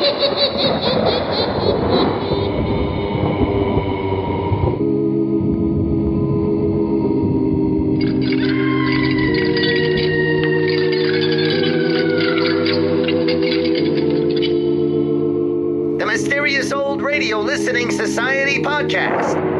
The Mysterious Old Radio Listening Society Podcast.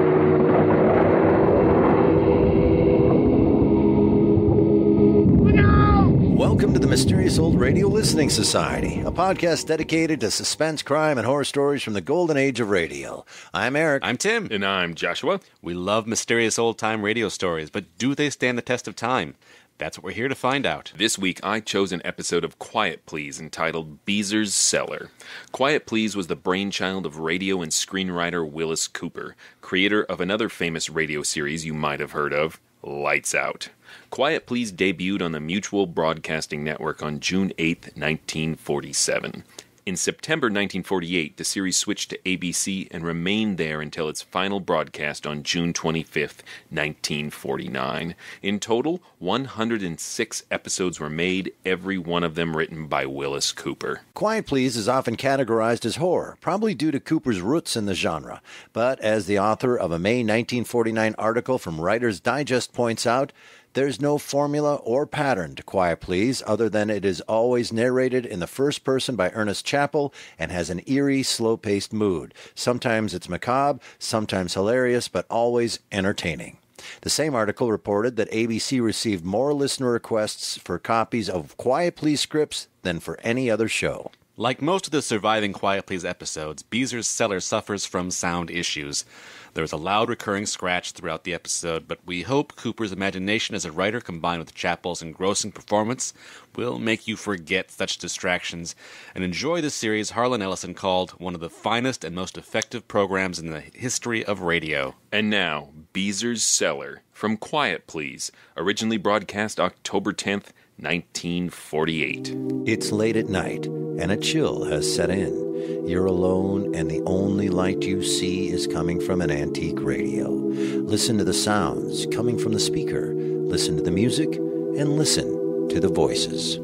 Welcome to the Mysterious Old Radio Listening Society, a podcast dedicated to suspense, crime, and horror stories from the golden age of radio. I'm Eric. I'm Tim. And I'm Joshua. We love mysterious old-time radio stories, but do they stand the test of time? That's what we're here to find out. This week, I chose an episode of Quiet, Please, entitled Beezer's Cellar. Quiet, Please was the brainchild of radio and screenwriter Willis Cooper, creator of another famous radio series you might have heard of, Lights Out. Quiet Please debuted on the Mutual Broadcasting Network on June 8, 1947. In September 1948, the series switched to ABC and remained there until its final broadcast on June 25, 1949. In total, 106 episodes were made, every one of them written by Willis Cooper. Quiet Please is often categorized as horror, probably due to Cooper's roots in the genre. But as the author of a May 1949 article from Writer's Digest points out, there's no formula or pattern to Quiet Please other than it is always narrated in the first person by Ernest Chappell and has an eerie, slow-paced mood. Sometimes it's macabre, sometimes hilarious, but always entertaining. The same article reported that ABC received more listener requests for copies of Quiet Please scripts than for any other show. Like most of the surviving Quiet Please episodes, Beezer's Cellar suffers from sound issues. There's a loud recurring scratch throughout the episode, but we hope Cooper's imagination as a writer combined with Chappell's engrossing performance will make you forget such distractions and enjoy the series Harlan Ellison called one of the finest and most effective programs in the history of radio. And now, Beezer's Cellar from Quiet Please, originally broadcast October 10th, 1948. It's late at night, and a chill has set in. You're alone, and the only light you see is coming from an antique radio. Listen to the sounds coming from the speaker. Listen to the music, and listen to the voices.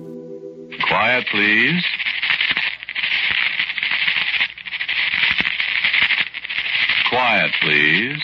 Quiet, please. Quiet, please.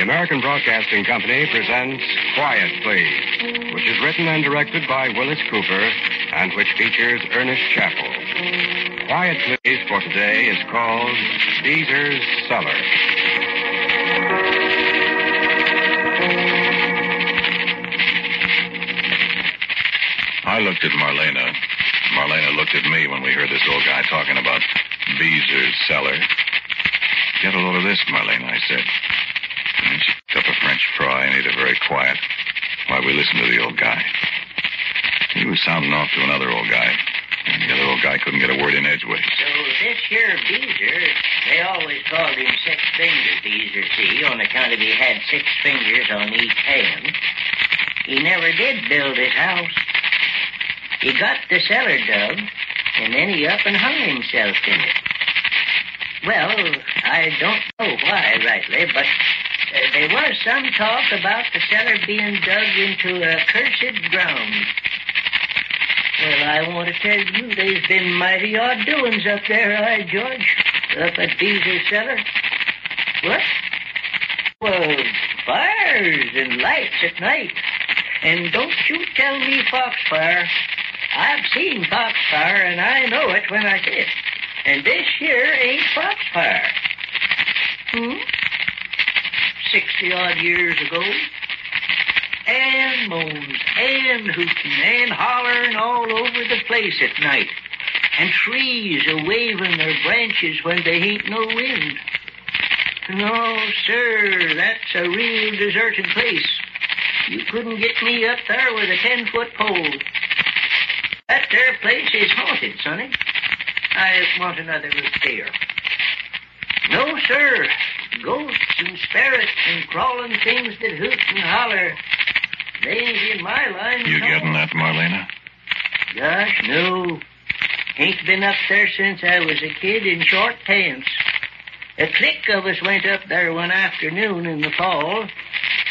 American Broadcasting Company presents Quiet Please, which is written and directed by Willis Cooper and which features Ernest Chappell. Quiet Please for today is called Beezer's Cellar. I looked at Marlena. Marlena looked at me when we heard this old guy talking about Beezer's Cellar. Get a load of this, Marlena, I said. And she picked up a French fry and ate it very quiet while we listened to the old guy. He was sounding off to another old guy, and the other old guy couldn't get a word in edgeways. So this here Beezer, they always called him Six Finger Beezer, see, on account of he had 6 fingers on each hand. He never did build his house. He got the cellar dug, and then he up and hung himself in it. Well, I don't know why rightly, but... there was some talk about the cellar being dug into a cursed ground. Well, I want to tell you, there's been mighty odd doings up there, I, George, up at Beezer's Cellar. What? Well, fires and lights at night. And don't you tell me foxfire. I've seen foxfire, and I know it when I see it. And this here ain't foxfire. 60-odd years ago. And moans, and hooting, and hollering all over the place at night. And trees are waving their branches when they ain't no wind. No, sir, that's a real deserted place. You couldn't get me up there with a 10-foot pole. That there place is haunted, sonny. I just want another beer. No, sir. Ghosts and spirits and crawling things that hoot and holler. They ain't in my line. You getting that, Marlena? Gosh, no. Ain't been up there since I was a kid in short pants. A clique of us went up there one afternoon in the fall,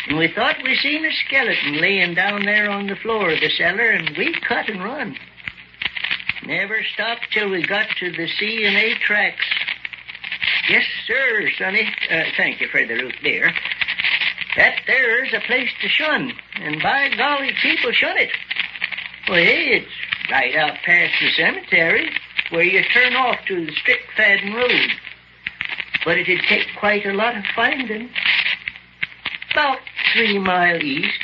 and we thought we seen a skeleton laying down there on the floor of the cellar, and we cut and run. Never stopped till we got to the C&A tracks. Yes, sir, Sonny. Thank you for the root beer. That there's a place to shun, and by golly, people shun it. Well, hey, it's right out past the cemetery where you turn off to the Strickfaden Road. But it'd take quite a lot of finding. About 3 miles east,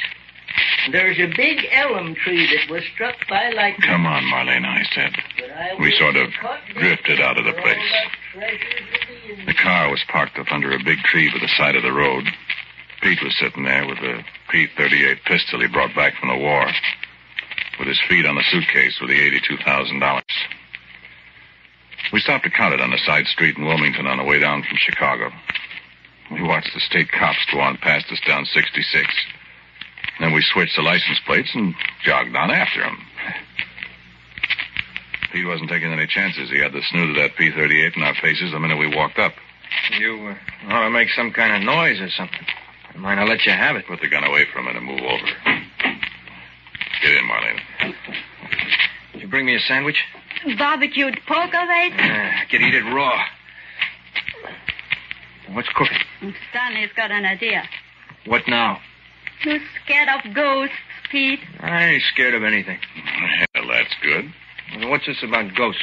there's a big elm tree that was struck by lightning. Come on, Marlena, I said. We sort of drifted out of the place. The car was parked up under a big tree by the side of the road. Pete was sitting there with a P-38 pistol he brought back from the war, with his feet on a suitcase with the $82,000. We stopped to count it on a side street in Wilmington on the way down from Chicago. We watched the state cops go on past us down 66. Then we switched the license plates and jogged on after him. Pete wasn't taking any chances. He had the snoot of that P-38 in our faces the minute we walked up. You ought to make some kind of noise or something. I might not let you have it. Put the gun away for a minute and move over. Get in, Marlena. Did you bring me a sandwich? Barbecued pork, all right? I could eat it raw. What's cooking? Sonny's got an idea. What now? You scared of ghosts, Pete? I ain't scared of anything. Well, that's good. Well, what's this about ghosts?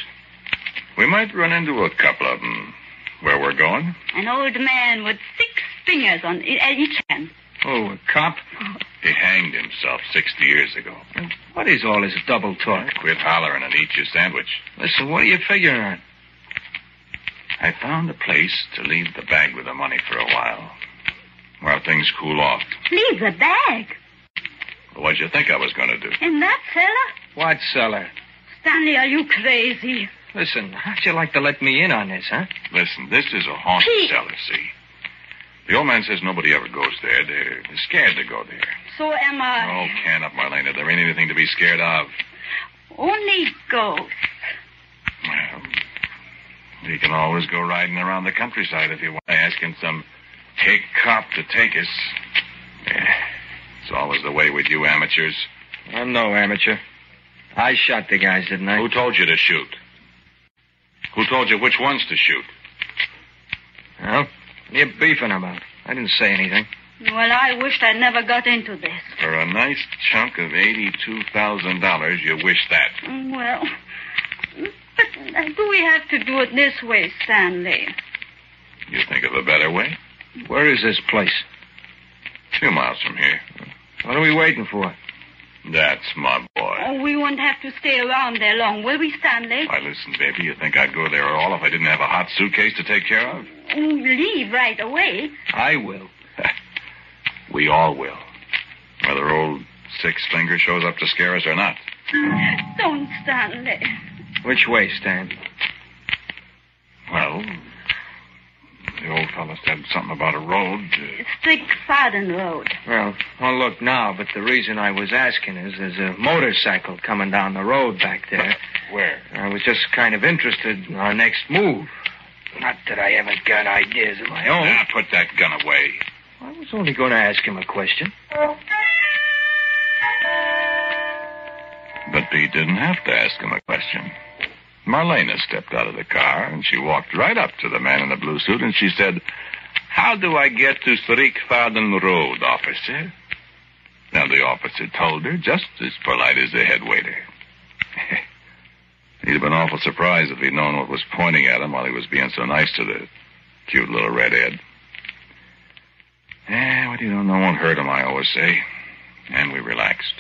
We might run into a couple of them. Where we're going? An old man with 6 fingers on each hand. Oh, a cop? He hanged himself 60 years ago. What is all this double talk? Quit hollering and eat your sandwich. Listen, what are you figuring on? I found a place to leave the bag with the money for a while things cool off. Leave the bag? What'd you think I was going to do? In that cellar? What cellar? Stanley, are you crazy? Listen, how'd you like to let me in on this, huh? Listen, this is a haunted cellar, see? The old man says nobody ever goes there. They're scared to go there. So am I. Oh, can up, Marlena. There ain't anything to be scared of. Only ghosts. Well, you can always go riding around the countryside if you want to ask him some hick cop to take us. Yeah, it's always the way with you amateurs. I'm no amateur. I shot the guys, didn't I? Who told you to shoot? Who told you which ones to shoot? Well, what are you beefing about? I didn't say anything. Well, I wished I never got into this. For a nice chunk of $82,000, you wish that. Well, but do we have to do it this way, Stanley? You think of a better way? Where is this place? 2 miles from here. What are we waiting for? That's my boy. Oh, we won't have to stay around there long, will we, Stanley? Why, listen, baby, you think I'd go there at all if I didn't have a hot suitcase to take care of? Leave right away. I will. We all will. Whether old 6 Finger shows up to scare us or not. Don't, Stanley. Which way, Stanley? Well, the old fellow said something about a road. Strickfaden Road. Well, look now, but the reason I was asking is there's a motorcycle coming down the road back there. Where? I was just kind of interested in our next move. Not that I haven't got ideas of my own. Now, put that gun away. I was only going to ask him a question. But Pete didn't have to ask him a question. Marlena stepped out of the car, and she walked right up to the man in the blue suit, and she said, "How do I get to Strickfaden Road, officer?" Now, the officer told her, just as polite as the head waiter. He'd have been awful surprised if he'd known what was pointing at him while he was being so nice to the cute little redhead. What you don't know won't hurt him, I always say. And we relaxed.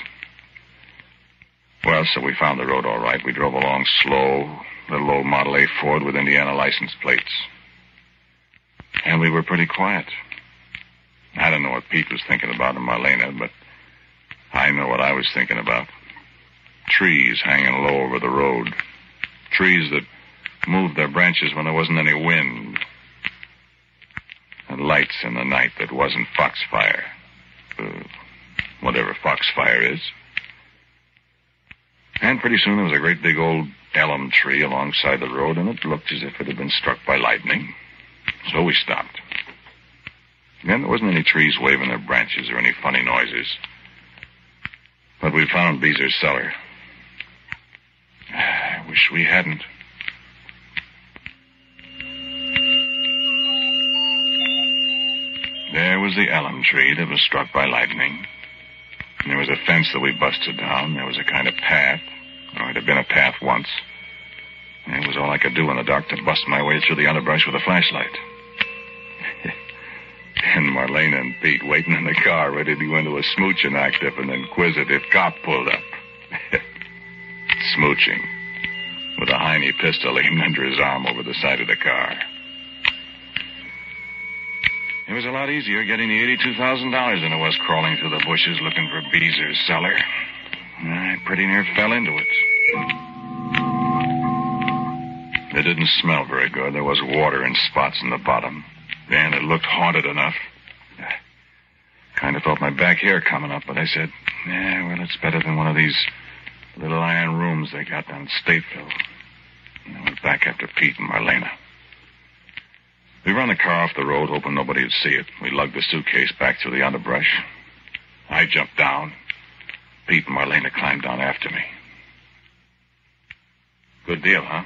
Well, so we found the road all right. We drove along slow, little old Model A Ford with Indiana license plates. And we were pretty quiet. I don't know what Pete was thinking about in Marlena, but I know what I was thinking about. Trees hanging low over the road. Trees that moved their branches when there wasn't any wind. And lights in the night that wasn't foxfire. Whatever fox foxfire is. And pretty soon there was a great big old elm tree alongside the road, and it looked as if it had been struck by lightning. So we stopped. Then there wasn't any trees waving their branches or any funny noises. But we found Beezer's cellar. I wish we hadn't. There was the elm tree that was struck by lightning. And there was a fence that we busted down. There was a kind of path. Or it had been a path once. And it was all I could do in the dark to bust my way through the underbrush with a flashlight. And Marlena and Pete waiting in the car, ready to go into a smooching act if an inquisitive cop pulled up. Smooching. With a Heine pistol aimed under his arm over the side of the car. It was a lot easier getting the $82,000 than it was crawling through the bushes looking for Beezer's cellar. I pretty near fell into it. It didn't smell very good. There was water in spots in the bottom. And it looked haunted enough. I kind of felt my back hair coming up, but I said, yeah, well, it's better than one of these little iron rooms they got down at Stateville. And I went back after Pete and Marlena. We ran the car off the road, hoping nobody would see it. We lugged the suitcase back through the underbrush. I jumped down. Pete and Marlena climbed down after me. Good deal, huh?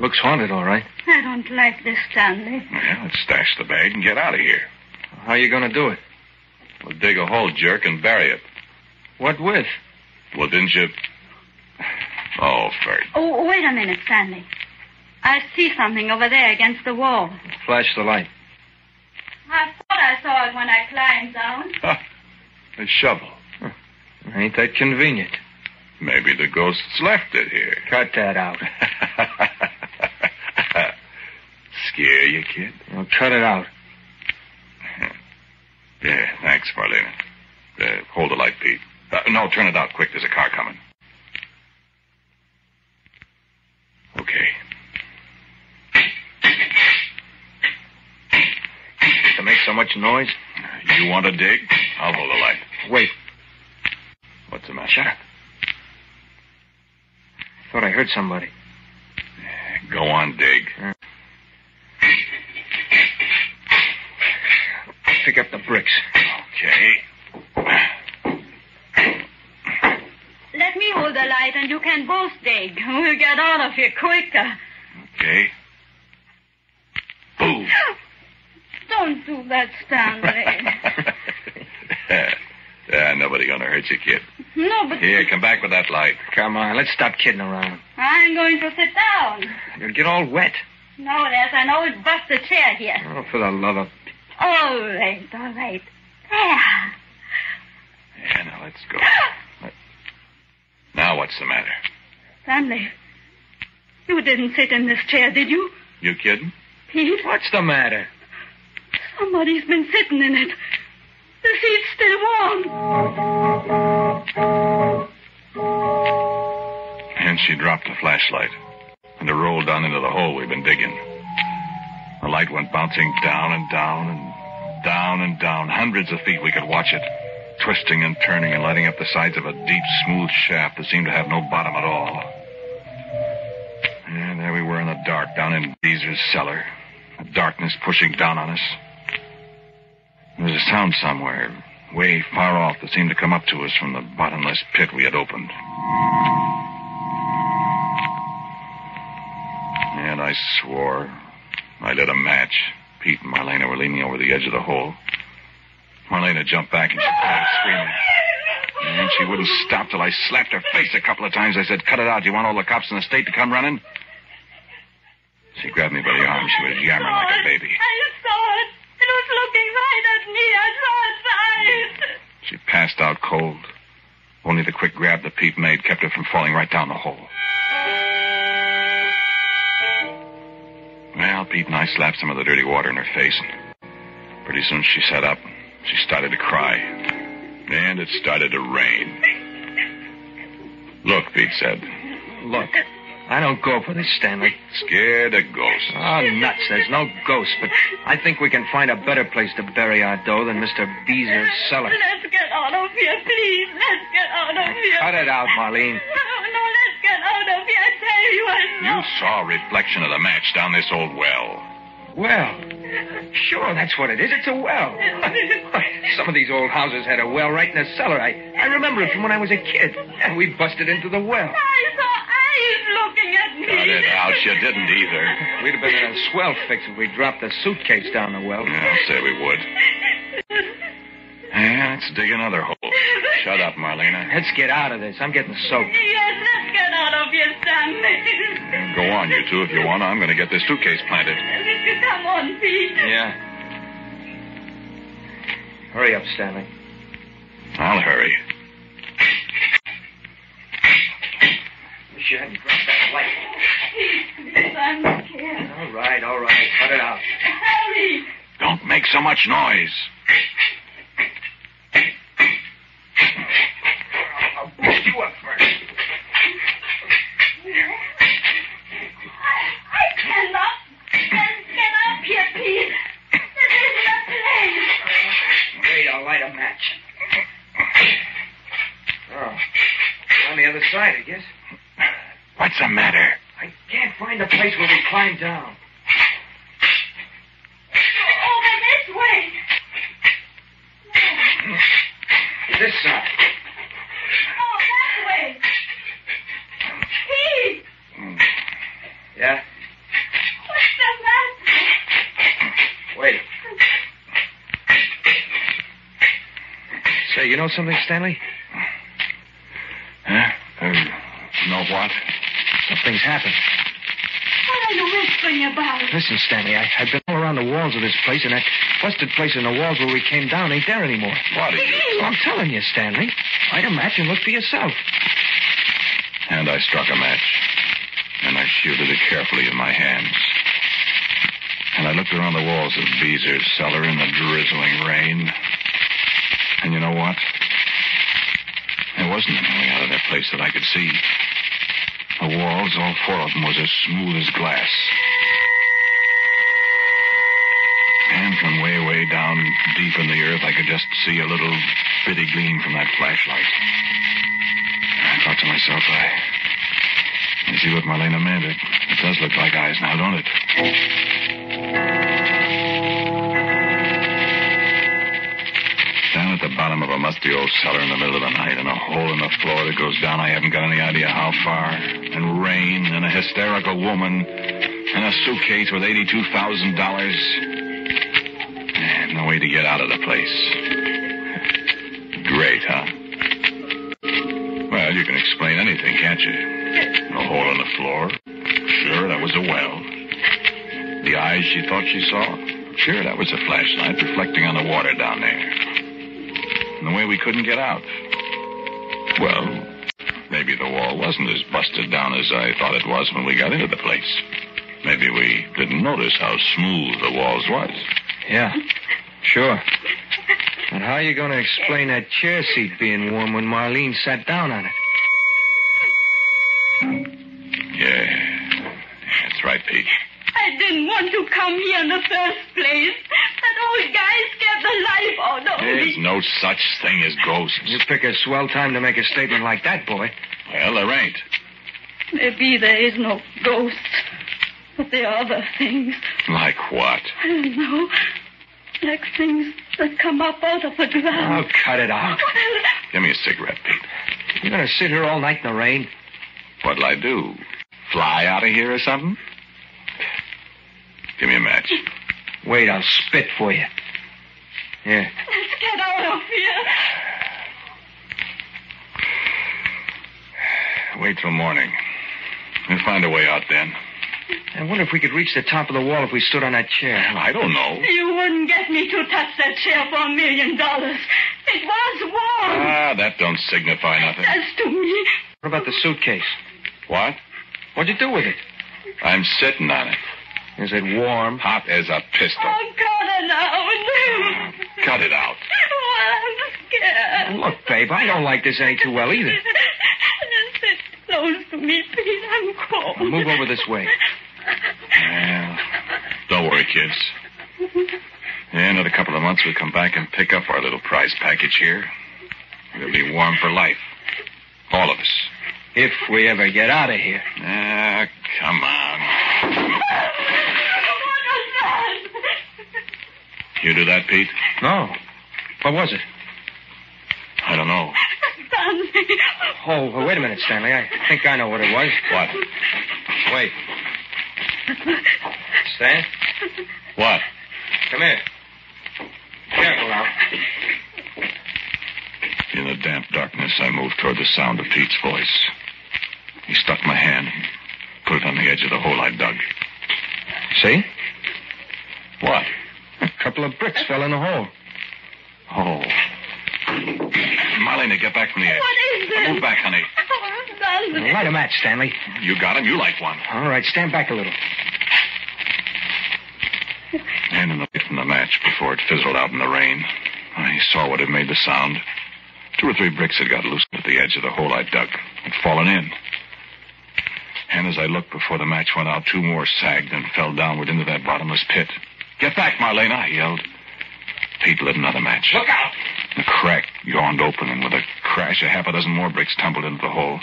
Looks haunted, all right. I don't like this, Stanley. Well, let's stash the bag and get out of here. How are you going to do it? We'll dig a hole, jerk, and bury it. What with? Well, didn't you... Oh, Fert. Oh, wait a minute, Stanley. I see something over there against the wall. Flash the light. I thought I saw it when I climbed down. A shovel. Huh. Ain't that convenient? Maybe the ghosts left it here. Cut that out. Scare you, kid? Well, cut it out. Yeah, thanks, Marlena. Hold the light, Pete. No, turn it out quick. There's a car coming. Okay. To make so much noise? You want to dig? I'll hold the light. Wait. What's the matter? Shut up. I thought I heard somebody. Go on, dig. Pick up the bricks. Okay. Let me hold the light and you can both dig. We'll get out of here quicker. Okay. Boom. Don't do that, Stanley. Nobody gonna hurt you, kid. No, but... Here, come back with that light. Come on, let's stop kidding around. I'm going to sit down. You'll get all wet. No, Les, I know it busts a chair here. Oh, for the love of... All right. There. Yeah, now let's go. Now what's the matter? Stanley, you didn't sit in this chair, did you? You kidding? Pete? What's the matter? Somebody's been sitting in it. The seat's still warm. And she dropped the flashlight. And it rolled down into the hole we've been digging. The light went bouncing down and down and down and down. Hundreds of feet we could watch it. Twisting and turning and lighting up the sides of a deep, smooth shaft that seemed to have no bottom at all. And there we were in the dark, down in Beezer's cellar. The darkness pushing down on us. There was a sound somewhere, way far off, that seemed to come up to us from the bottomless pit we had opened. And I swore. I lit a match. Pete and Marlena were leaning over the edge of the hole. Marlena jumped back and she started screaming. And she wouldn't stop till I slapped her face a couple of times. I said, cut it out. You want all the cops in the state to come running? She grabbed me by the arm. She was yammering like a baby. She passed out cold. Only the quick grab that Pete made kept her from falling right down the hole. Well, Pete and I slapped some of the dirty water in her face. Pretty soon she sat up. She started to cry. And it started to rain. Look, Pete said. Look. I don't go for this, Stanley. Scared of ghosts. Oh, nuts. There's no ghost, but I think we can find a better place to bury our dough than Mr. Beezer's cellar. Let's get out of here, please. Let's get out of here. Cut it out, Marlene. No, let's get out of here. I tell you, I know. You saw a reflection of the match down this old well. Well? Sure, that's what it is. It's a well. Some of these old houses had a well right in the cellar. I remember it from when I was a kid. And we busted into the well. I saw looking at me. Cut it out. You didn't either. We'd have been in a swell fix if we dropped the suitcase down the well. Yeah, I'll say we would. Yeah, let's dig another hole. Shut up, Marlena. Let's get out of this. I'm getting soaked. Yes, let's get out of here, Stanley. Go on, you two, if you want. I'm going to get this suitcase planted. Come on, Pete. Yeah. Hurry up, Stanley. I'll hurry. Wish you hadn't dropped that light. I'm scared. All right. Cut it out. Hurry. Don't make so much noise. I'll push you up first. I cannot. Get up here, Pete. This isn't a place. Wait, I'll light a match. Oh. We're on the other side, I guess. What's the matter? I can't find a place where we climb down. Over this way. No. This side. Oh, that way. Pete. Yeah? What's the matter? Wait. Say, you know something, Stanley? Huh? No what? Something's happened. What are you whispering about? Listen, Stanley, I've been all around the walls of this place, and that busted place in the walls where we came down ain't there anymore. What are you? I'm telling you, Stanley. Light a match and look for yourself. And I struck a match. And I shielded it carefully in my hands. And I looked around the walls of Beezer's cellar in the drizzling rain. And you know what? There wasn't any way out of that place that I could see. The walls, all four of them, was as smooth as glass. And from way down deep in the earth, I could just see a little bitty gleam from that flashlight. I thought to myself, I see what Marlena meant. It does look like eyes now, don't it? Down at the bottom of a musty old cellar in the middle of the night, and a hole in the floor that goes down, I haven't got any idea how far. And rain, and a hysterical woman, and a suitcase with $82,000. And no way to get out of the place. Great, huh? Well, you can explain anything, can't you? A hole in the floor. Sure, that was a well. The eyes she thought she saw. Sure, that was a flashlight reflecting on the water down there. And the way we couldn't get out. Well, maybe the wall wasn't as busted down as I thought it was when we got into the place. Maybe we didn't notice how smooth the walls was. Yeah, sure. And how are you going to explain that chair seat being warm when Marlene sat down on it? Yeah, that's right, Pete. I didn't want to come here in the first place. That old guy scared the life out of me. There's no such thing as ghosts. You pick a swell time to make a statement like that, boy. Well, there ain't. Maybe there is no ghost, but there are other things. Like what? I don't know. Like things that come up out of the ground. Oh, cut it out. Well, give me a cigarette, Pete. You're going to sit here all night in the rain? What'll I do? Fly out of here or something? Give me a match. Wait, I'll spit for you. Here. Yeah. Let's get out of here. Wait till morning. We'll find a way out then. I wonder if we could reach the top of the wall if we stood on that chair. I don't know. You wouldn't get me to touch that chair for $1 million. It was warm. Ah, that don't signify nothing. That's to me. What about the suitcase? What? What'd you do with it? I'm sitting on it. Is it warm? Hot as a pistol. Oh, cut it out. Cut it out. Oh, I'm scared. Look, babe, I don't like this any too well either. Just sit clothes for me, please. I'm cold. Well, move over this way. Yeah. Don't worry, kids. Yeah, another couple of months, we'll come back and pick up our little prize package here. We'll be warm for life. All of us. If we ever get out of here. Ah, come on. You do that, Pete? No. What was it? I don't know. Stanley. Oh, well, wait a minute, Stanley. I think I know what it was. What? Wait. Stan? What? Come here. Careful now. In the damp darkness, I moved toward the sound of Pete's voice. He stuck my hand, put it on the edge of the hole I dug. See? What? A couple of bricks fell in the hole. Oh. Marlena, get back from the edge. What is this? Move back, honey. Oh, light a match, Stanley. You got him. You light one. All right, stand back a little. And in the light from the match, before it fizzled out in the rain, I saw what had made the sound. Two or three bricks had got loose at the edge of the hole I dug. Had fallen in. And as I looked before the match went out, two more sagged and fell downward into that bottomless pit. Get back, Marlena, I yelled. Pete lit another match. Look out! The crack yawned open, and with a crash, a half a dozen more bricks tumbled into the hole.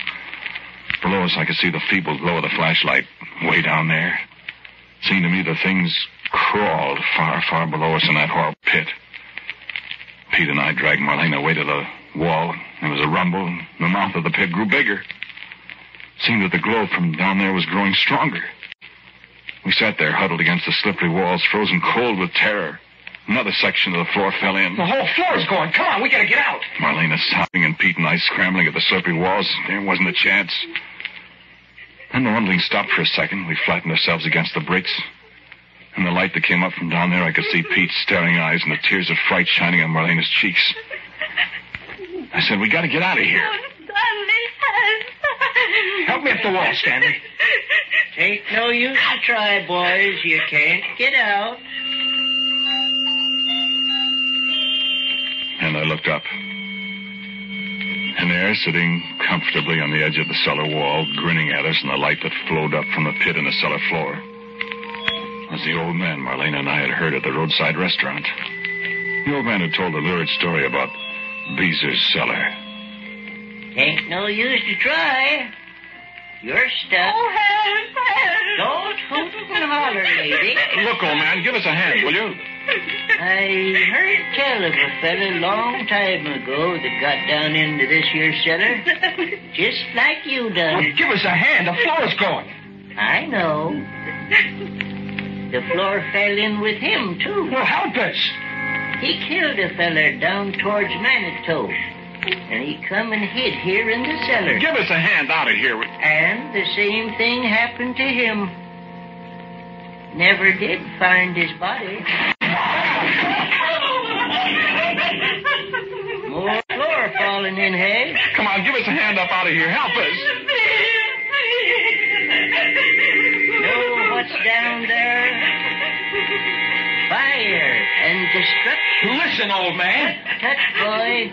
Below us, I could see the feeble glow of the flashlight way down there. It seemed to me the things crawled far, far below us in that horrible pit. Pete and I dragged Marlena away to the wall. There was a rumble, and the mouth of the pit grew bigger. It seemed that the glow from down there was growing stronger. We sat there, huddled against the slippery walls, frozen cold with terror. Another section of the floor fell in. The whole floor is going. Come on, we gotta get out. Marlena sobbing and Pete and I scrambling at the slippery walls. There wasn't a chance. Then the rumbling stopped for a second. We flattened ourselves against the bricks. In the light that came up from down there, I could see Pete's staring eyes and the tears of fright shining on Marlena's cheeks. I said, we gotta get out of here. Help me up the wall, Stanley. Ain't no use to try, boys. You can't get out. And I looked up. And there, sitting comfortably on the edge of the cellar wall, grinning at us in the light that flowed up from the pit in the cellar floor, was the old man Marlena and I had heard at the roadside restaurant. The old man had told a lurid story about Beezer's cellar. Ain't no use to try. You're stuck. Oh, help, help. Don't hope for the holler, lady. Look, old man, give us a hand, will you? I heard tell of a fella long time ago that got down into this here cellar. Just like you done. Well, give us a hand. The floor's going. I know. The floor fell in with him, too. Well, help us. He killed a fella down towards Manitou. And he come and hid here in the cellar. Give us a hand out of here. And the same thing happened to him. Never did find his body. More floor falling in, hey? Come on, give us a hand up out of here. Help us. Know what's down there? Fire and destruction. Listen, old man. Tut, boy.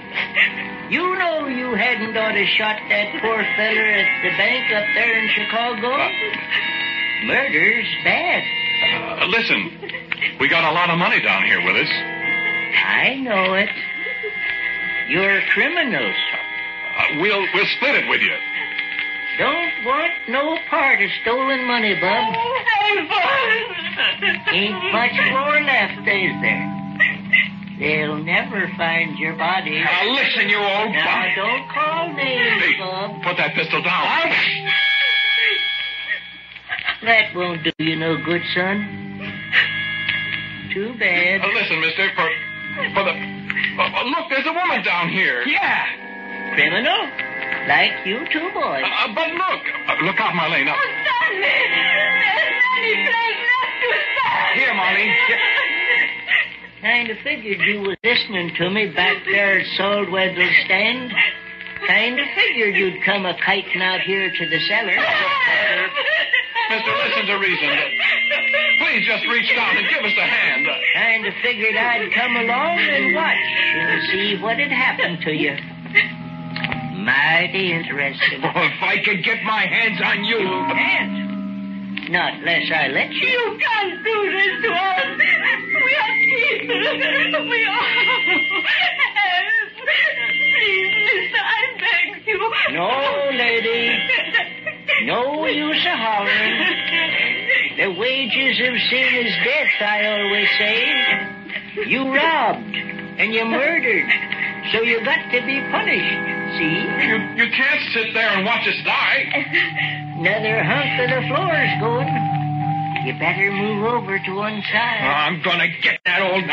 You know you hadn't ought to shot that poor feller at the bank up there in Chicago. Murder's bad. Listen, we got a lot of money down here, Willis. I know it. You're criminals. We'll split it with you. Don't want no part of stolen money, bub. Ain't much more left, is there? They'll never find your body. Now, listen, you old bum. Now, don't call names, hey, Bob. Put that pistol down. That won't do you no good, son. Too bad. Listen, mister, look, there's a woman down here. Yeah. Criminal? Like you two boys. But look. Look out, Marlene. Oh, Stanley. There's any place left to stand. Here, Marlene. Here. Kind of figured you was listening to me back there at Saltweddel's stand. Kind of figured you'd come a-kiting out here to the cellar. Mister, listen to reason. Please just reach down and give us a hand. Kind of figured I'd come along and watch and see what had happened to you. mighty interested. Oh, if I could get my hands on you. You can't. Not unless I let you. You can't do this to us. We are people. We are. Please, mister, I beg you. No, lady. No use of howling. The wages of sin is death, I always say. You robbed and you murdered, so you got to be punished, see? You can't sit there and watch us die. Another hunk of the floor's going. You better move over to one side. Oh, I'm gonna get that old...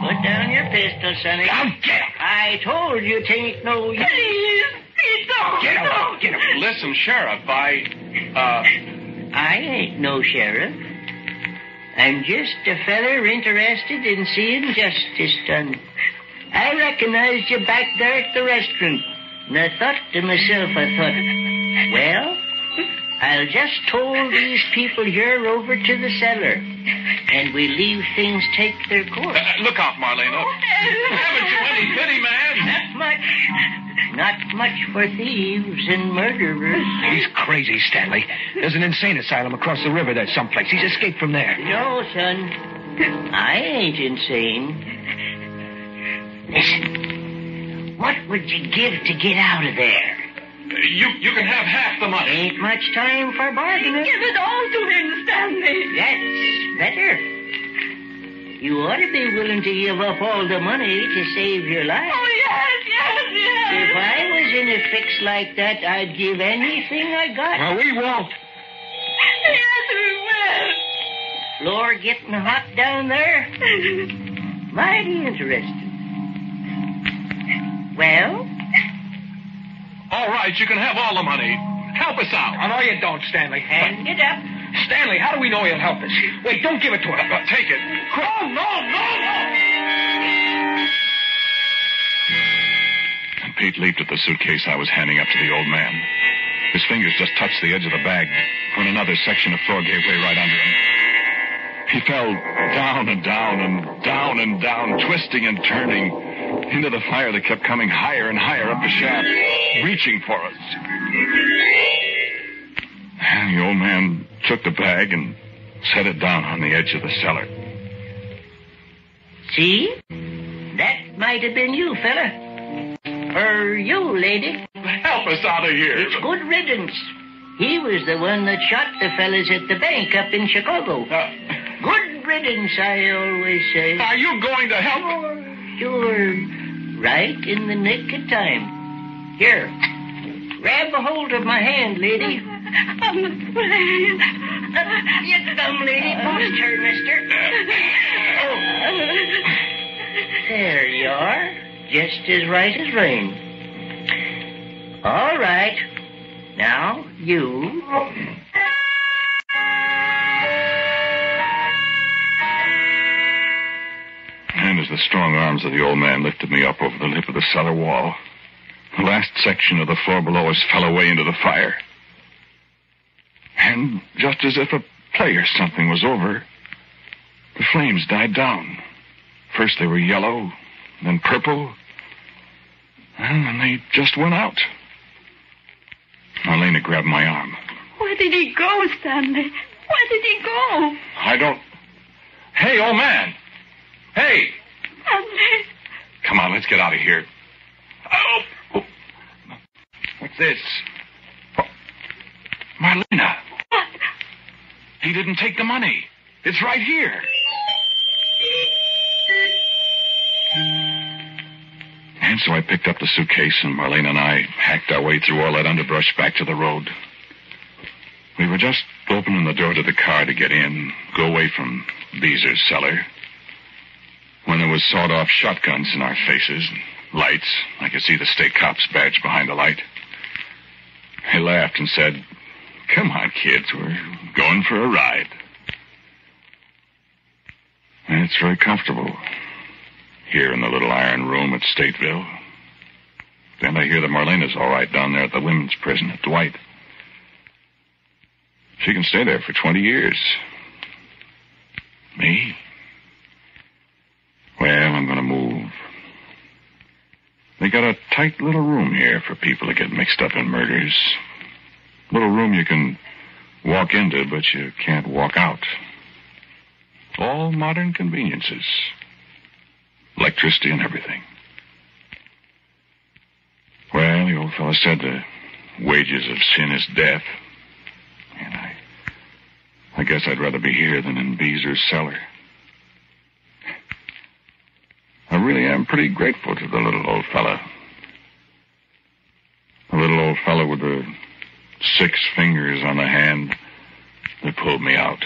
Put down your pistol, sonny. Now get up. I told you, tain't no use. Get up, get up. Listen, Sheriff, I ain't no sheriff. I'm just a feller interested in seeing justice done. I recognized you back there at the restaurant, and I thought to myself, well, I'll just toll these people here over to the cellar, and we leave things take their course. Look out, Marlena. Haven't you any pity, man? Not much. Not much for thieves and murderers. He's crazy, Stanley. There's an insane asylum across the river there someplace. He's escaped from there. No, son. I ain't insane. Listen. What would you give to get out of there? You can have half the money. Ain't much time for bargaining. Give it all to him, Stanley. That's better. You ought to be willing to give up all the money to save your life. Oh, yes. If I was in a fix like that, I'd give anything I got. Well, we won't. Yes, we will. Floor getting hot down there. Mighty interesting. Well? All right, you can have all the money. Help us out. I know you don't, Stanley. Hand it up. Stanley, how do we know he'll help us? Wait, don't give it to him. Take it. Oh, no. Pete leaped at the suitcase I was handing up to the old man. His fingers just touched the edge of the bag when another section of floor gave way right under him. He fell down and down, twisting and turning into the fire that kept coming higher and higher up the shaft, reaching for us. And the old man took the bag and set it down on the edge of the cellar. See? That might have been you, fella. Or you, lady. Help us out of here. It's good riddance. He was the one that shot the fellas at the bank up in Chicago. Good riddance, I always say. Are you going to help? You're right in the nick of time. Here, grab a hold of my hand, lady. I'm afraid. You dumb lady. Post her, mister. There you are. Just as right as rain. All right. Now, you... And as the strong arms of the old man lifted me up over the lip of the cellar wall, the last section of the floor below us fell away into the fire. And just as if a play or something was over, the flames died down. First they were yellow, then purple, and then they just went out. Marlena grabbed my arm. Where did he go, Stanley? Where did he go? I don't... Hey, old man! Hey! Stanley! Come on, let's get out of here. Oh! What's this? Marlena! He didn't take the money. It's right here. And so I picked up the suitcase, and Marlena and I hacked our way through all that underbrush back to the road. We were just opening the door to the car to get in, go away from Beezer's cellar, when there was sawed-off shotguns in our faces, lights. I could see the state cop's badge behind the light. He laughed and said... Come on, kids. We're going for a ride. And it's very comfortable here in the little iron room at Stateville. Then I hear that Marlena's all right down there at the women's prison at Dwight. She can stay there for 20 years. Me? Well, I'm going to move. They got a tight little room here for people that get mixed up in murders. Little room you can walk into, but you can't walk out. All modern conveniences. Electricity and everything. Well, the old fellow said the wages of sin is death. And I guess I'd rather be here than in Beezer's cellar. I really am pretty grateful to the little old fella. The little old fella with the 6 fingers on the hand that pulled me out.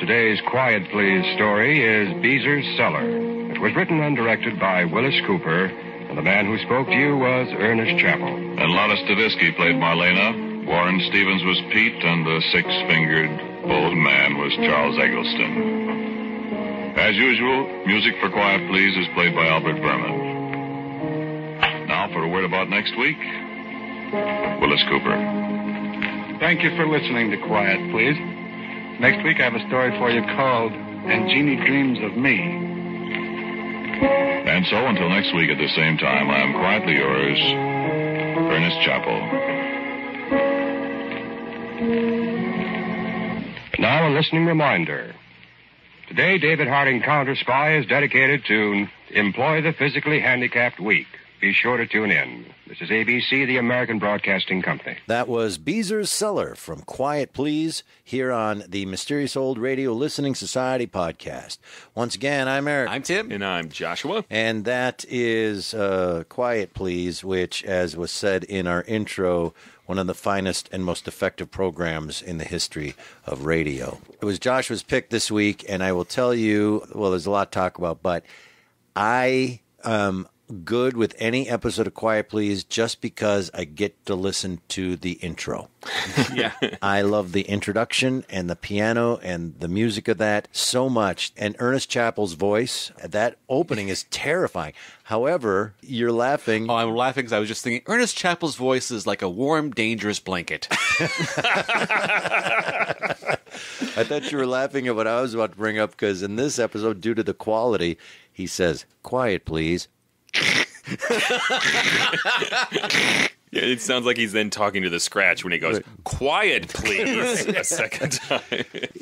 Today's Quiet, Please story is Beezer's Cellar. It was written and directed by Willis Cooper, and the man who spoke to you was Ernest Chappell. And Lotta Stavisky played Marlena, Warren Stevens was Pete, and the 6-fingered old man was Charles Eggleston. As usual, music for Quiet, Please is played by Albert Berman. Now for a word about next week, Willis Cooper. Thank you for listening to Quiet, Please. Next week, I have a story for you called And Jeannie Dreams of Me. And so, until next week at the same time, I am quietly yours, Ernest Chappell. Now, a listening reminder. Today, David Harding Counter Spy is dedicated to Employ the Physically Handicapped Week. Be sure to tune in. This is ABC, the American Broadcasting Company. That was Beezer's Cellar from Quiet Please here on the Mysterious Old Radio Listening Society podcast. Once again, I'm Eric. I'm Tim. And I'm Joshua. And that is Quiet Please, which, as was said in our intro, one of the finest and most effective programs in the history of radio. It was Joshua's pick this week, and I will tell you, well, there's a lot to talk about, but I good with any episode of Quiet Please just because I get to listen to the intro. Yeah. I love the introduction and the piano and the music of that so much. And Ernest Chappell's voice, that opening is terrifying. However, you're laughing. Oh, I'm laughing because I was just thinking, Ernest Chappell's voice is like a warm, dangerous blanket. I thought you were laughing at what I was about to bring up because in this episode, due to the quality, he says, "Quiet, please." Yeah, it sounds like he's then talking to the scratch when he goes, "Quiet, please," a second time.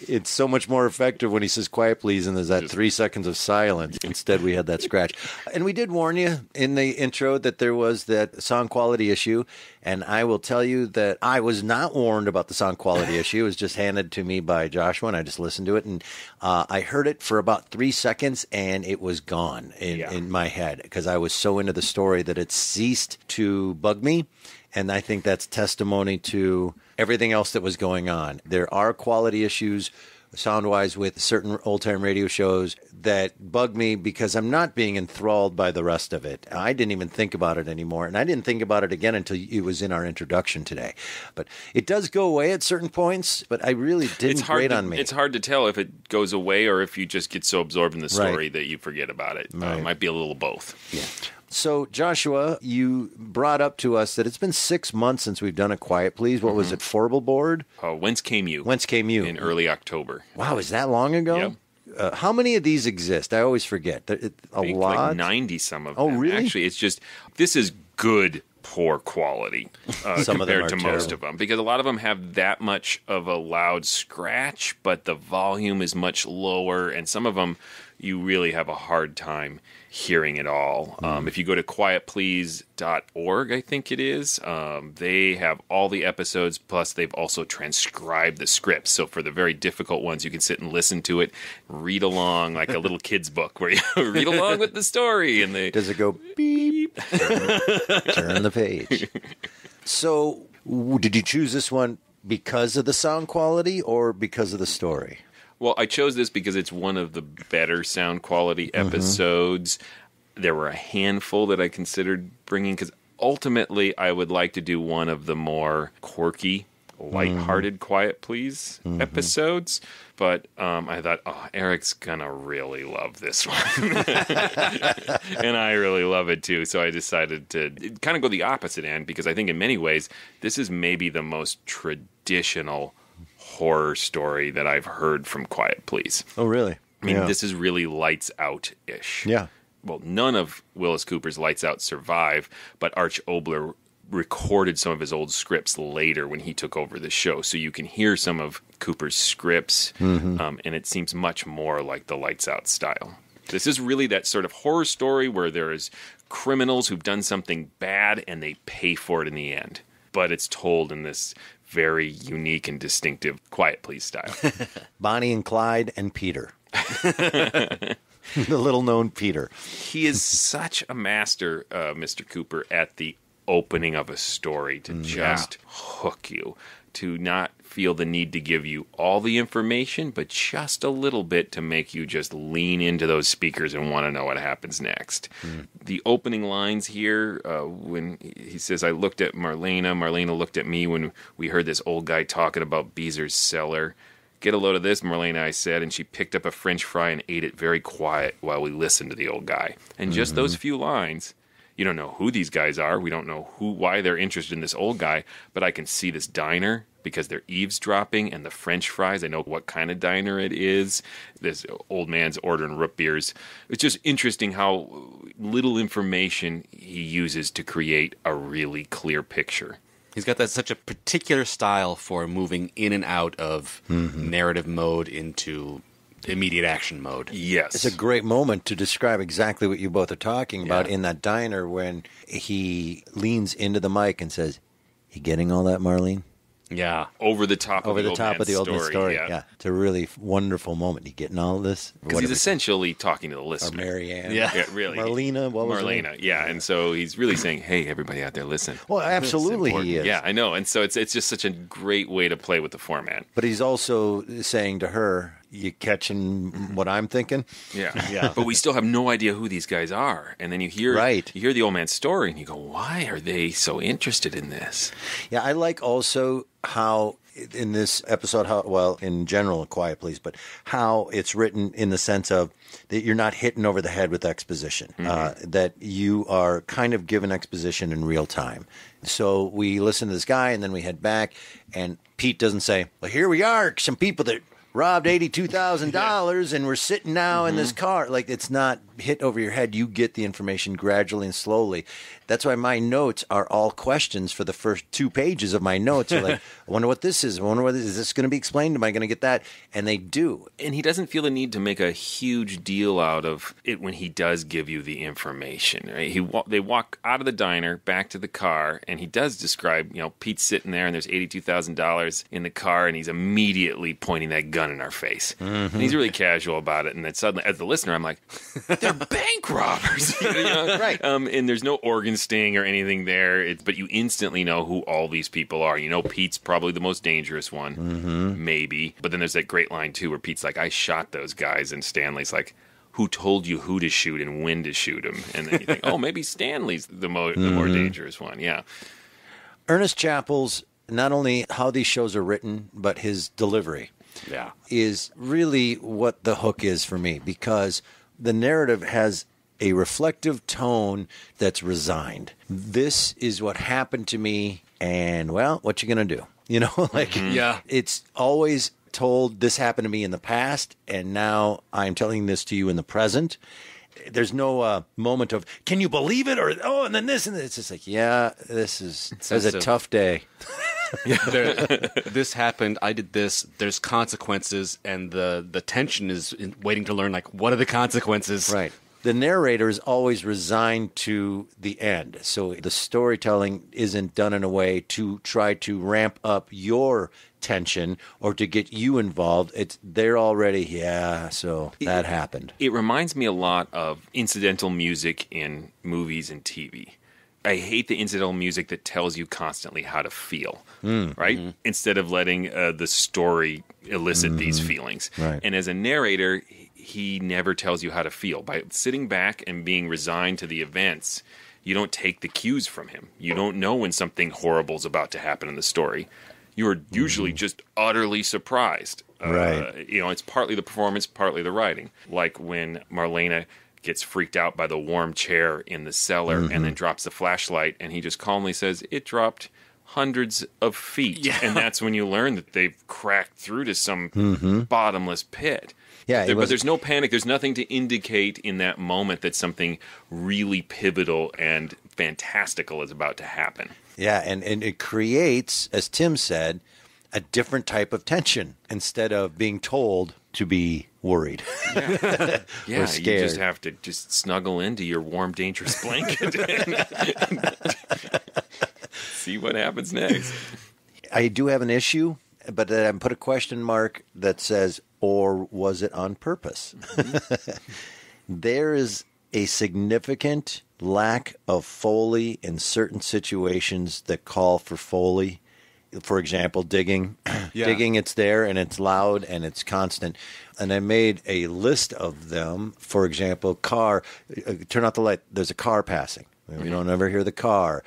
It's so much more effective when he says "Quiet, please," and there's that 3 seconds of silence. Instead, we had that scratch. And we did warn you in the intro that there was that sound quality issue. And I will tell you that I was not warned about the sound quality issue. It was just handed to me by Joshua, and I just listened to it. And I heard it for about 3 seconds, and it was gone in my head because I was so into the story that it ceased to bug me. And I think that's testimony to everything else that was going on. There are quality issues sound-wise with certain old-time radio shows that bug me because I'm not being enthralled by the rest of it. I didn't even think about it anymore, and I didn't think about it again until it was in our introduction today. But it does go away at certain points, but I really didn't wait on me. It's hard to tell if it goes away or if you just get so absorbed in the story that you forget about it. Right. It might be a little both. Yeah. So, Joshua, you brought up to us that it's been 6 months since we've done a Quiet Please. What was it, Forble Board? Whence Came You. Whence Came You. In early October. Wow, is that long ago? Yep. How many of these exist? I always forget. I think lot? Like 90-some of them. Oh, really? Actually, it's just, this is good, poor quality compared to most of them. Because a lot of them have that much of a loud scratch, but the volume is much lower. And some of them, you really have a hard time hearing it all. If you go to quietplease.org, I think it is, they have all the episodes, plus they've also transcribed the scripts. So for the very difficult ones, you can sit and listen to it, read along like a little kid's book where you read along with the story. And does it go beep? Turn the page. So did you choose this one because of the sound quality or because of the story? Well, I chose this because it's one of the better sound quality episodes. There were a handful that I considered bringing because ultimately I would like to do one of the more quirky lighthearted Quiet Please episodes, but I thought, oh, Eric's gonna really love this one. And I really love it too, so I decided to kind of go the opposite end, because I think in many ways this is maybe the most traditional horror story that I've heard from Quiet Please. Oh, really? I mean, this is really Lights Out-ish. Yeah. Well, none of Willis Cooper's Lights Out survive, but Arch Obler recorded some of his old scripts later when he took over the show, so you can hear some of Cooper's scripts, and it seems much more like the Lights Out style. This is really that sort of horror story where there is criminals who've done something bad and they pay for it in the end, but it's told in this very unique and distinctive Quiet Please style. Bonnie and Clyde and Peter. The little-known Peter. He is such a master, Mr. Cooper, at the opening of a story to just hook you, to not feel the need to give you all the information, but just a little bit to make you just lean into those speakers and want to know what happens next. The opening lines here, when he says, I looked at Marlena, Marlena looked at me when we heard this old guy talking about Beezer's Cellar. Get a load of this, Marlena, I said, and she picked up a French fry and ate it very quiet while we listened to the old guy. And just those few lines, you don't know who these guys are. We don't know why they're interested in this old guy, but I can see this diner because they're eavesdropping, and the French fries, I know what kind of diner it is. This old man's ordering root beers. It's just interesting how little information he uses to create a really clear picture. He's got that such a particular style for moving in and out of narrative mode into immediate action mode. Yes. It's a great moment to describe exactly what you both are talking about in that diner when he leans into the mic and says, you getting all that, Marlene? Yeah. Over the top of the old man's story. Yeah. It's a really wonderful moment. You getting all of this? Because he's essentially talking to the listener. Or Marianne. Yeah, really. Marlena. What was Marlena, yeah. And so he's really saying, hey, everybody out there, listen. Well, absolutely he is. Yeah, I know. And so it's just such a great way to play with the format. But he's also saying to her, you catching what I'm thinking? Yeah. But we still have no idea who these guys are. And then you hear the old man's story and you go, why are they so interested in this? Yeah, I like also how in this episode, in general, Quiet Please, but how it's written in the sense of that you're not hitting over the head with exposition, that you are kind of given exposition in real time. So we listen to this guy and then we head back and Pete doesn't say, well, here we are, some people that robbed $82,000 and we're sitting now in this car. Like, it's not hit over your head. You get the information gradually and slowly. That's why my notes are all questions for the first 2 pages of my notes. Are like, I wonder what this is. I wonder what this is. Is this going to be explained? Am I going to get that? And they do. And he doesn't feel the need to make a huge deal out of it when he does give you the information. Right? They walk out of the diner back to the car, and he does describe, Pete's sitting there and there's $82,000 in the car, and he's immediately pointing that gun in our face. And he's really casual about it. And then suddenly, as the listener, I'm like, they're bank robbers. Right. And there's no organ sting or anything there. But you instantly know who all these people are. You know, Pete's probably the most dangerous one, maybe. But then there's that great line, too, where Pete's like, I shot those guys. And Stanley's like, who told you who to shoot and when to shoot them? And then you think, oh, maybe Stanley's the more dangerous one. Yeah. Ernest Chappell's, not only how these shows are written, but his delivery. Yeah, is really what the hook is for me, because the narrative has a reflective tone that's resigned. This is what happened to me, and, well, what you gonna do? It's always told, this happened to me in the past, and now I'm telling this to you in the present. There's no moment of, can you believe it? Or, oh, and then this, and this. It's just like, yeah, this is a tough day. This happened, I did this, there's consequences, and the tension is waiting to learn, like, what are the consequences? Right. The narrator is always resigned to the end, so the storytelling isn't done in a way to try to ramp up your tension or to get you involved. They're already, so that happened. It reminds me a lot of incidental music in movies and TV. I hate the incidental music that tells you constantly how to feel, right? Instead of letting the story elicit these feelings. Right. And as a narrator, he never tells you how to feel. By sitting back and being resigned to the events, you don't take the cues from him. You don't know when something horrible is about to happen in the story. you are usually just utterly surprised. Right. You know, it's partly the performance, partly the writing. Like when Marlena gets freaked out by the warm chair in the cellar and then drops the flashlight, and he just calmly says, "It dropped hundreds of feet." Yeah. And that's when you learn that they've cracked through to some bottomless pit. Yeah, but there's no panic. There's nothing to indicate in that moment that something really pivotal and fantastical is about to happen. Yeah, and it creates, as Tim said, a different type of tension instead of being told to be worried. Yeah, yeah, you just have to just snuggle into your warm, dangerous blanket and see what happens next. I do have an issue, but I put a question mark that says, or was it on purpose? There is a significant lack of Foley in certain situations that call for Foley. For example, digging. Digging, it's there, and it's loud, and it's constant. And I made a list of them. For example, car. Turn out the light. There's a car passing. We don't ever hear the car.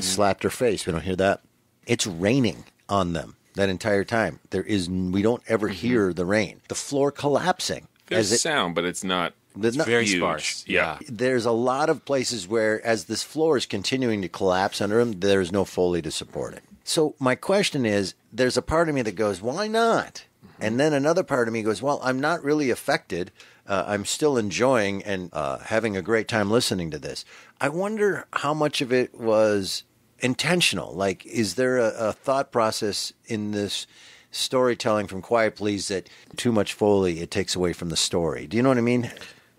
Slapped her face. We don't hear that. It's raining on them that entire time. There is. We don't ever hear the rain. The floor collapsing. There's sound, but it's not... It's very sparse. Yeah. There's a lot of places where, as this floor is continuing to collapse under him, there's no Foley to support it. So my question is, there's a part of me that goes, why not? And then another part of me goes, well, I'm not really affected. I'm still enjoying and having a great time listening to this. I wonder how much of it was intentional. Like, is there a thought process in this storytelling from Quiet Please that too much Foley, it takes away from the story? Do you know what I mean?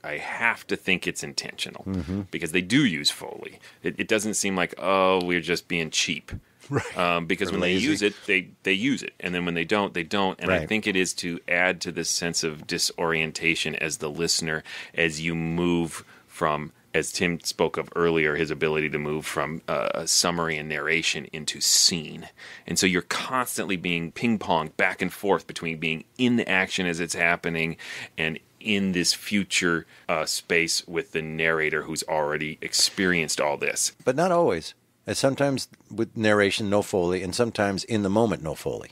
I have to think it's intentional because they do use Foley. It doesn't seem like, oh, we're just being cheap. Right. Because or when lazy. They use it, they use it. And then when they don't, they don't. And I think it is to add to this sense of disorientation as the listener, as you move from, as Tim spoke of earlier, his ability to move from a summary and narration into scene. And so you're constantly being ping-ponged back and forth between being in the action as it's happening and in this future space with the narrator who's already experienced all this. But not always. Sometimes with narration, no Foley, and sometimes in the moment, no Foley.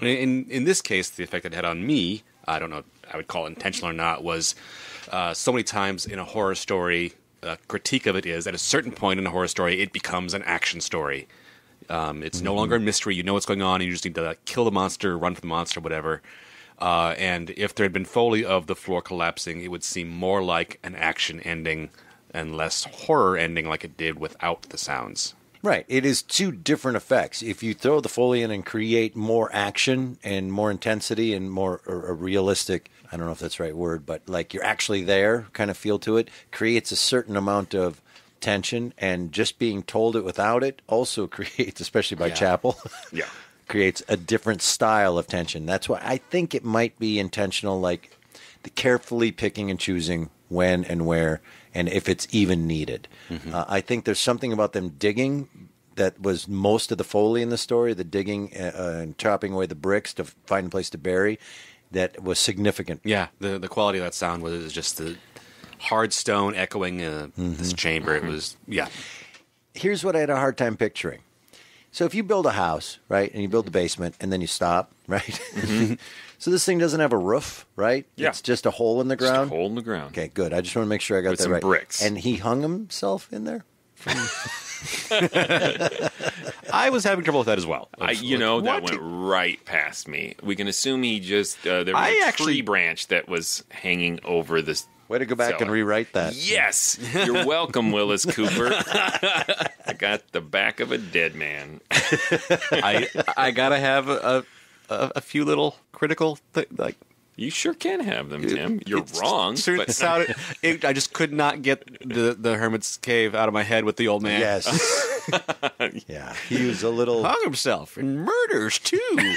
In this case, the effect it had on me, I don't know, I would call it intentional or not, was so many times in a horror story, a critique of it is, at a certain point in a horror story, it becomes an action story. It's no longer a mystery. You know what's going on. And you just need to kill the monster, run from the monster, whatever. And if there had been Foley of the floor collapsing, it would seem more like an action ending and less horror ending like it did without the sounds. Right. It is two different effects. If you throw the Foley in and create more action and more intensity and more a realistic, I don't know if that's the right word, but like you're actually there kind of feel to it, creates a certain amount of tension. And just being told it without it also creates, especially by Chappell, creates a different style of tension. That's why I think it might be intentional, like the carefully picking and choosing when and where and if it's even needed. I think there's something about them digging that was most of the Foley in the story, the digging and chopping away the bricks to find a place to bury, that was significant. Yeah, the quality of that sound was just the hard stone echoing this chamber. It was, Here's what I had a hard time picturing. So if you build a house, right, and you build the basement, and then you stop, right? So this thing doesn't have a roof, right? Yeah. It's just a hole in the ground? Just a hole in the ground. Okay, good. I just want to make sure I got that right. With some bricks. And he hung himself in there? I was having trouble with that as well. That went right past me. We can assume he just, there was a tree branch that was hanging over this. Way to go back and rewrite that. Yes. You're welcome, Willis Cooper. I got the back of a dead man. I got to have a few little critical like. You sure can have them, Tim. You're wrong. But... sounded, I just could not get the Hermit's Cave out of my head with the old man. Yes. Yeah. He was a little... hung himself and murders, too.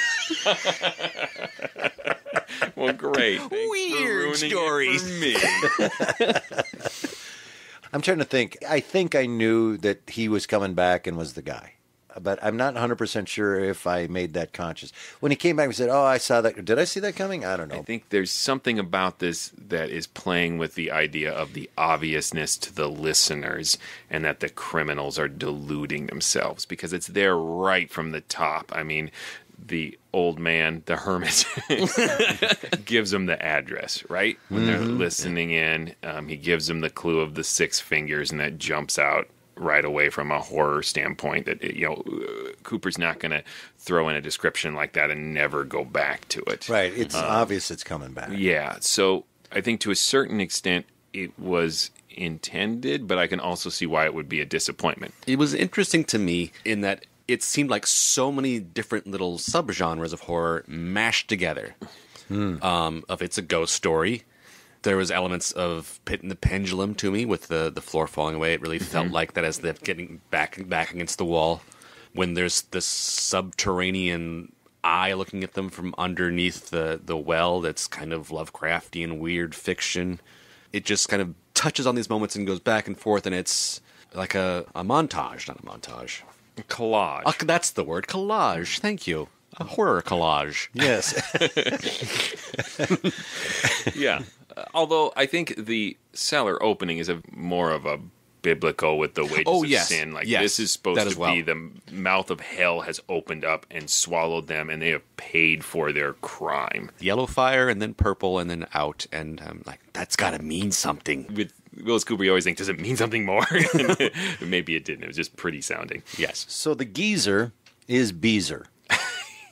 Well, great. Thanks weird stories. I'm trying to think. I think I knew that he was coming back and was the guy. But I'm not 100% sure if I made that conscious. When he came back and said, oh, I saw that. Did I see that coming? I don't know. I think there's something about this that is playing with the idea of the obviousness to the listeners and that the criminals are deluding themselves because it's there right from the top. I mean, the old man, the hermit, gives them the address, right? When they're listening in, he gives them the clue of the 6 fingers, and that jumps out right away from a horror standpoint that, you know, Cooper's not going to throw in a description like that and never go back to it. Right. It's obvious it's coming back. Yeah. So I think to a certain extent it was intended, but I can also see why it would be a disappointment. It was interesting to me in that it seemed like so many different little subgenres of horror mashed together. Of It's a Ghost Story. There was elements of Pit and the Pendulum to me with the floor falling away. It really felt like that as they're getting back against the wall. When there's this subterranean eye looking at them from underneath the well, that's kind of Lovecraftian weird fiction. It just kind of touches on these moments and goes back and forth, and it's like a montage, not a montage. A collage. That's the word, collage. Thank you. A horror collage. Yes. Yeah. Although I think the cellar opening is more of a biblical with the wages of sin. Like this is supposed to be the mouth of hell has opened up and swallowed them, and they have paid for their crime. Yellow fire, and then purple, and then out, and I'm like, that's got to mean something. With Willis Cooper, you always think, does it mean something more? Maybe it didn't. It was just pretty sounding. Yes. So the geezer is Beezer.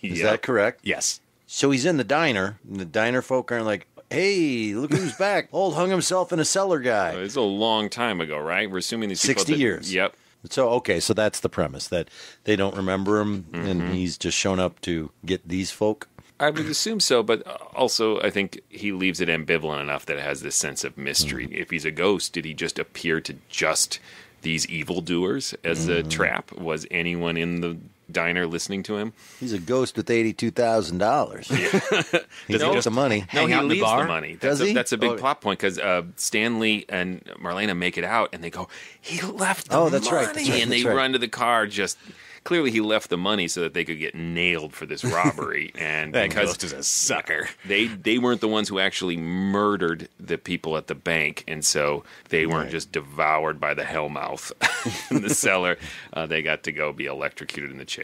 Is that correct? Yes. So he's in the diner, and the diner folk are like, hey, look who's back. Old hung himself in a cellar guy. It's a long time ago, right? We're assuming these 60 years. Yep. So, okay, so that's the premise, that they don't remember him, and he's just shown up to get these folk? I would assume so, but also I think he leaves it ambivalent enough that it has this sense of mystery. If he's a ghost, did he just appear to just these evildoers as a trap? Was anyone in the diner listening to him? He's a ghost with $82,000. He owes the money. No, he leaves the money. That's a big plot point, because Stanley and Marlena make it out, and they go, he left the money. Oh, that's right. And they run to the car. Just clearly he left the money so that they could get nailed for this robbery. And that ghost is a sucker. They weren't the ones who actually murdered the people at the bank, and so they weren't just devoured by the hellmouth in the cellar. They got to go be electrocuted in the chair.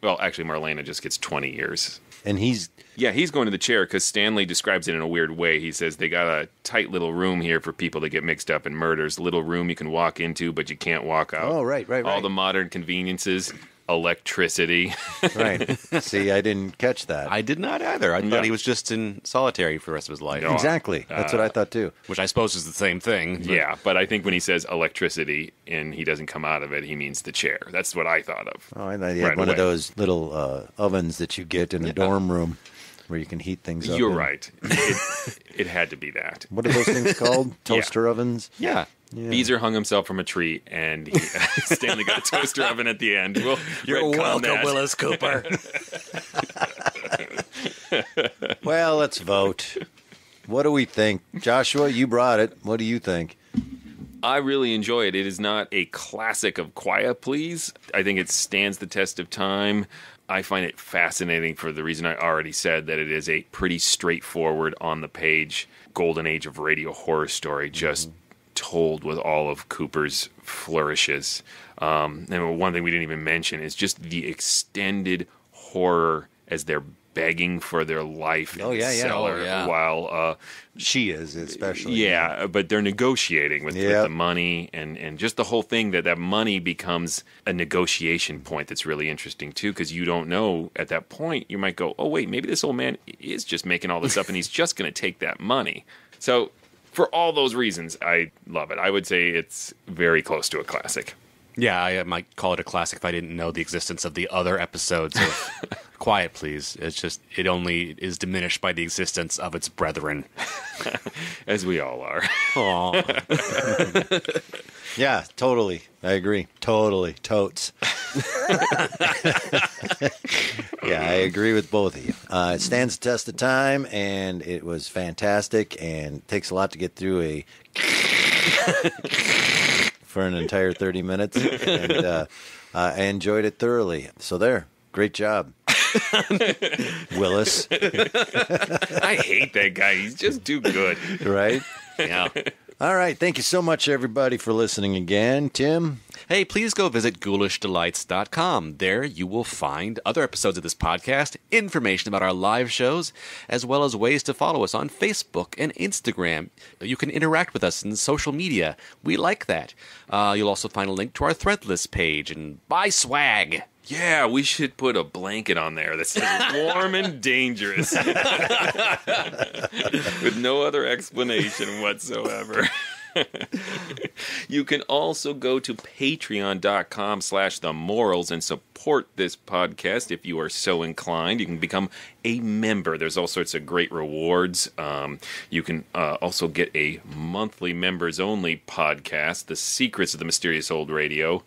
Well, actually, Marlena just gets 20 years. And he's going to the chair because Stanley describes it in a weird way. He says they got a tight little room here for people that get mixed up in murders. Little room you can walk into, but you can't walk out. Oh, right. All the modern conveniences, electricity. Right. See, I didn't catch that. I did not either. I thought he was just in solitary for the rest of his life. No, exactly. That's what I thought too. Which I suppose is the same thing. But... yeah, but I think when he says electricity and he doesn't come out of it, he means the chair. That's what I thought of. Oh, I thought he had one of those little ovens that you get in a dorm room where you can heat things up. You're right. It had to be that. What are those things called? Toaster ovens? Yeah. Beezer hung himself from a tree, and Stanley got a toaster oven at the end. You're welcome, Willis Cooper. Well, let's vote. What do we think? Joshua, you brought it. What do you think? I really enjoy it. It is not a classic of Quiet, Please. I think it stands the test of time. I find it fascinating for the reason I already said, that it is a pretty straightforward, on-the-page, golden age of radio horror story, just... told with all of Cooper's flourishes. And one thing we didn't even mention is just the extended horror as they're begging for their life in the cellar while... she is, especially. Yeah, but they're negotiating with the money, and just the whole thing that money becomes a negotiation point that's really interesting, too, because you don't know at that point. You might go, oh, wait, maybe this old man is just making all this up, and he's just going to take that money. So... for all those reasons, I love it. I would say it's very close to a classic. Yeah, I might call it a classic if I didn't know the existence of the other episodes of Quiet, Please. It's just, it only is diminished by the existence of its brethren. As we all are. Aww. Yeah, totally. I agree. Totally. Totes. Yeah, I agree with both of you. It stands the test of time, and it was fantastic, and it takes a lot to get through a... for an entire 30 minutes, and I enjoyed it thoroughly. So there, great job. Willis. I hate that guy. He's just too good. Right? Yeah. All right. Thank you so much, everybody, for listening again. Tim? hey, please go visit ghoulishdelights.com. There you will find other episodes of this podcast, information about our live shows, as well as ways to follow us on Facebook and Instagram. You can interact with us in social media. We like that. You'll also find a link to our Threadless page and buy swag. Yeah, we should put a blanket on there that says warm and dangerous. With no other explanation whatsoever. You can also go to patreon.com/themorals and support this podcast if you are so inclined. You can become a member. There's all sorts of great rewards. You can also get a monthly members only podcast, The Secrets of the Mysterious Old Radio.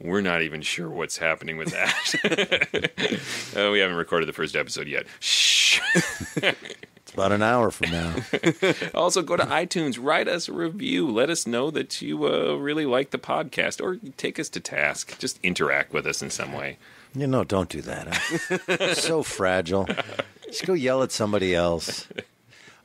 We're not even sure what's happening with that. We haven't recorded the first episode yet. Shh. It's about an hour from now. Also, go to iTunes. Write us a review. Let us know that you really like the podcast, or take us to task. Just interact with us in some way. You know, don't do that. Huh? So fragile. Just go yell at somebody else.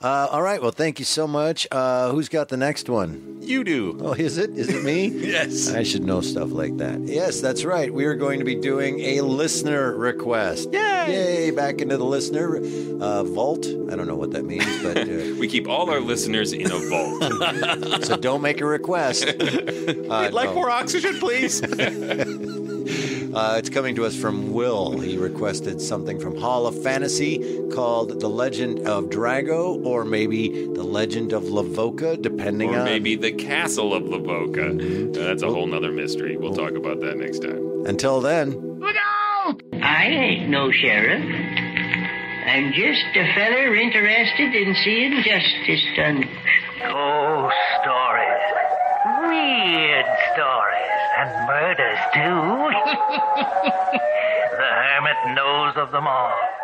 All right. Well, thank you so much. Who's got the next one? You do. Oh, is it? Is it me? Yes. I should know stuff like that. Yes, that's right. We are going to be doing a listener request. Yay! Yay! Back into the listener vault. I don't know what that means, but... we keep all our listeners in a vault. So don't make a request. We'd like more oxygen, please. It's coming to us from Will. He requested something from Hall of Fantasy called The Legend of Drago, or maybe The Legend of Lavoca, depending on... Or maybe The Castle of Lavoca. That's a whole nother mystery. We'll talk about that next time. Until then... Look out! I ain't no sheriff. I'm just a feller interested in seeing justice done. Ghost stories. Weird stories. And murders, too. The hermit knows of them all.